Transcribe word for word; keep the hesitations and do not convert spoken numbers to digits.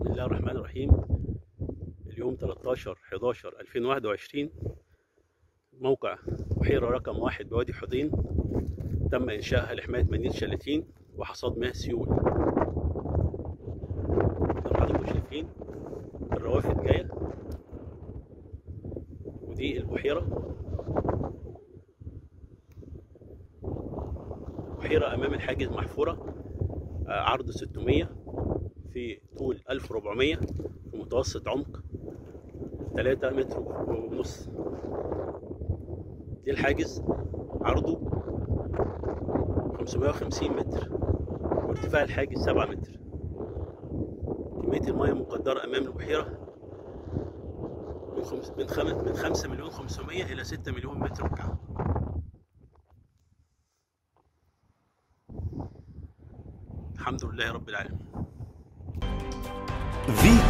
بسم الله الرحمن الرحيم. اليوم ثلاثة عشر حداشر ألفين وواحد وعشرين، موقع بحيرة رقم واحد بوادي حوضين تم إنشائها لحماية مدينة شلاتين وحصاد مياه سيول. زي ما حضراتكم شايفين الروافد جاية، ودي البحيرة بحيرة أمام الحاجز محفورة عرض ستمية في طول ألف وأربعمية في متوسط عمق ثلاثة متر ونص. دي الحاجز عرضه خمسمية وخمسين متر وارتفاع الحاجز سبعة متر. كمية المياه المقدرة أمام البحيرة من خمسة من خمسة مليون خمسمية إلى ستة مليون متر مكعب. الحمد لله رب العالمين.